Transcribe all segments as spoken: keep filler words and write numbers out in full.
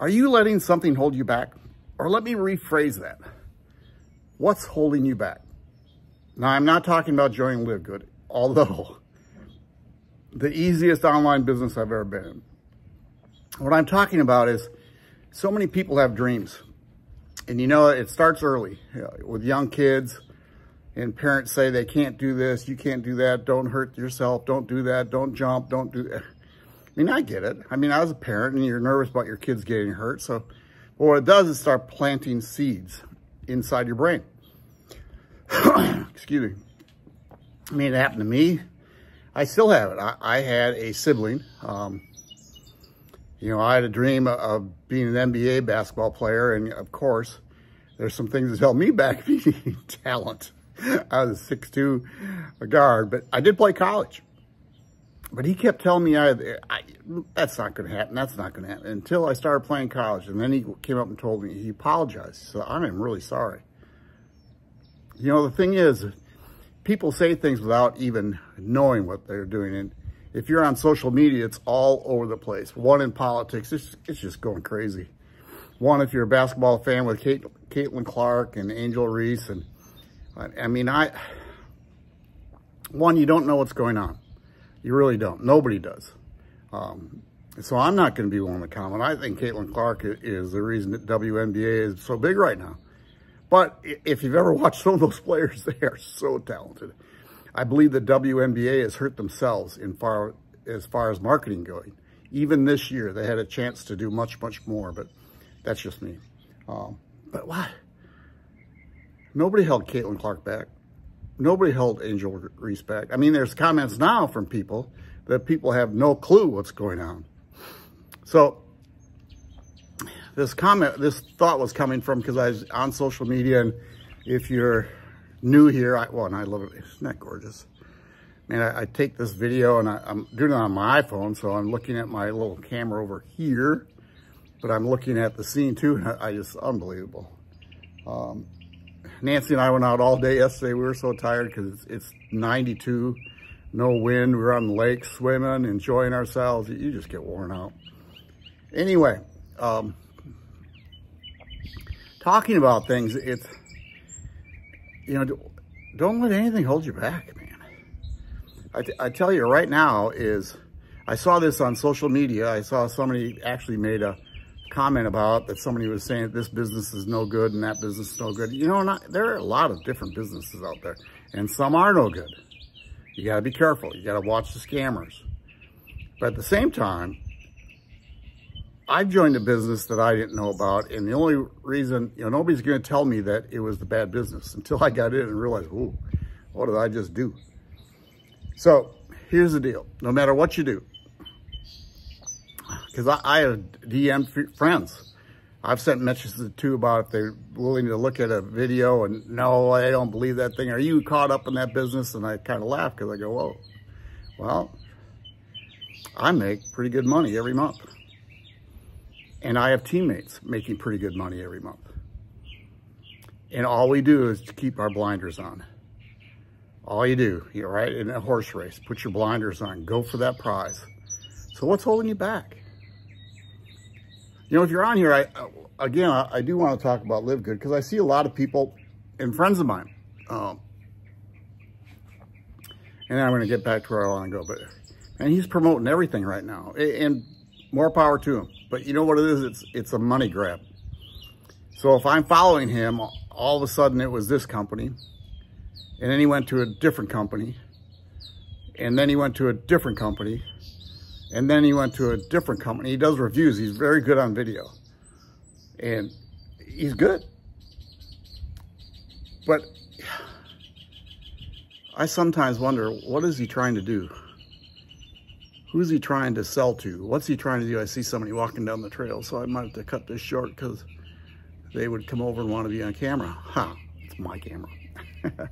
Are you letting something hold you back? Or let me rephrase that. What's holding you back? Now, I'm not talking about joining LiveGood, although the easiest online business I've ever been in. What I'm talking about is so many people have dreams. And you know, it starts early with young kids, and parents say they can't do this, you can't do that, don't hurt yourself, don't do that, don't jump, don't do that. I mean, I get it. I mean, I was a parent and you're nervous about your kids getting hurt. So but what it does is start planting seeds inside your brain. Excuse me. I mean, it happened to me. I still have it. I, I had a sibling. Um, you know, I had a dream of, of being an N B A basketball player. And of course, there's some things that held me back being talent. I was a six two guard, but I did play college. But he kept telling me, I, I, that's not going to happen. That's not going to happen until I started playing college. And then he came up and told me, he apologized. So I'm really sorry. You know, the thing is, people say things without even knowing what they're doing. And if you're on social media, it's all over the place. One in politics, it's, it's just going crazy. One, if you're a basketball fan, with Kate, Caitlin Clark and Angel Reese. And I, I mean, I, one, you don't know what's going on. You really don't. Nobody does. Um, so I'm not going to be willing to comment. I think Caitlin Clark is the reason that W N B A is so big right now. But if you've ever watched some of those players, they are so talented. I believe the W N B A has hurt themselves in far as far as marketing going. Even this year, they had a chance to do much, much more. But that's just me. Um, but what? Nobody held Caitlin Clark back. Nobody held Angel Reese back. I mean, there's comments now from people that people have no clue what's going on. So this comment, this thought was coming from, because I was on social media, and if you're new here, I, well, and I love it. Isn't that gorgeous? Man, I, I take this video, and I, I'm doing it on my iPhone, so I'm looking at my little camera over here, but I'm looking at the scene too, and I, I just, unbelievable. Um, Nancy and I went out all day yesterday. We were so tired because it's, it's ninety-two, no wind. We were on the lake swimming, enjoying ourselves. You just get worn out. Anyway, um, talking about things, it's, you know, don't let anything hold you back, man. I, t I tell you right now is, I saw this on social media. I saw somebody actually made a comment about that. Somebody was saying that this business is no good and that business is no good. You know, not, there are a lot of different businesses out there, and some are no good. You got to be careful. You got to watch the scammers. But at the same time, I've joined a business that I didn't know about, and the only reason, you know, nobody's going to tell me that it was the bad business until I got in and realized, ooh, what did I just do? So here's the deal. No matter what you do, because I, I have D M'd friends. I've sent messages to about if they're willing to look at a video and, no, I don't believe that thing. Are you caught up in that business? And I kind of laugh because I go, whoa, well, I make pretty good money every month. And I have teammates making pretty good money every month. And all we do is to keep our blinders on. All you do, you're right, in a horse race, put your blinders on, go for that prize. So what's holding you back? You know, if you're on here, I again, I, I do want to talk about LiveGood, because I see a lot of people and friends of mine. Um, and I'm going to get back to where I want to go. But, and he's promoting everything right now. And more power to him. But you know what it is? It's, it's a money grab. So if I'm following him, all of a sudden it was this company. And then he went to a different company. And then he went to a different company. And then he went to a different company. He does reviews. He's very good on video. And he's good. But I sometimes wonder, what is he trying to do? Who's he trying to sell to? What's he trying to do? I see somebody walking down the trail, so I might have to cut this short because they would come over and want to be on camera. Ha, huh, it's my camera. But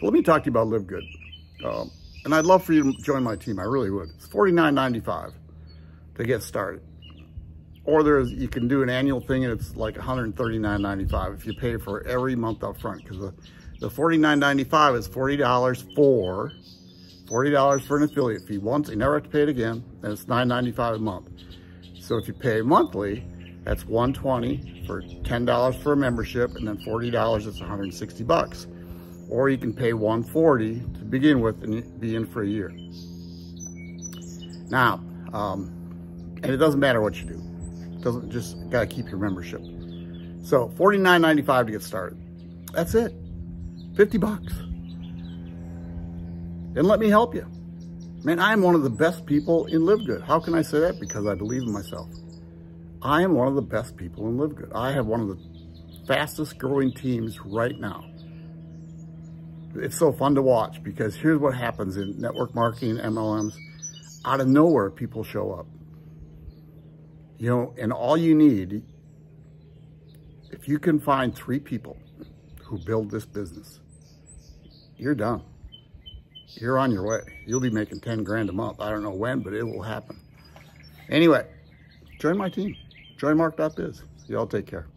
let me talk to you about LiveGood. Um, and I'd love for you to join my team. I really would. It's forty-nine ninety-five to get started. Or there's, you can do an annual thing, and it's like one hundred thirty-nine ninety-five if you pay for every month up front, because the, the forty-nine ninety-five is forty dollars for... forty dollars for an affiliate fee once, you never have to pay it again, and it's nine ninety-five a month. So if you pay monthly, That's one hundred twenty dollars for ten dollars for a membership, and then forty dollars, that's one hundred sixty bucks. Or you can pay one hundred forty dollars to begin with and be in for a year. Now, um, and it doesn't matter what you do. It doesn't, just gotta keep your membership. So forty-nine ninety-five to get started. That's it, fifty bucks. And let me help you. Man, I am one of the best people in LiveGood. How can I say that? Because I believe in myself. I am one of the best people in LiveGood. I have one of the fastest growing teams right now. It's so fun to watch, because here's what happens in network marketing, M L Ms. Out of nowhere, people show up. You know, and all you need, if you can find three people who build this business, you're done. You're on your way. You'll be making ten grand a month. I don't know when, but it will happen. Anyway, join my team. Join mark dot biz. Y'all take care.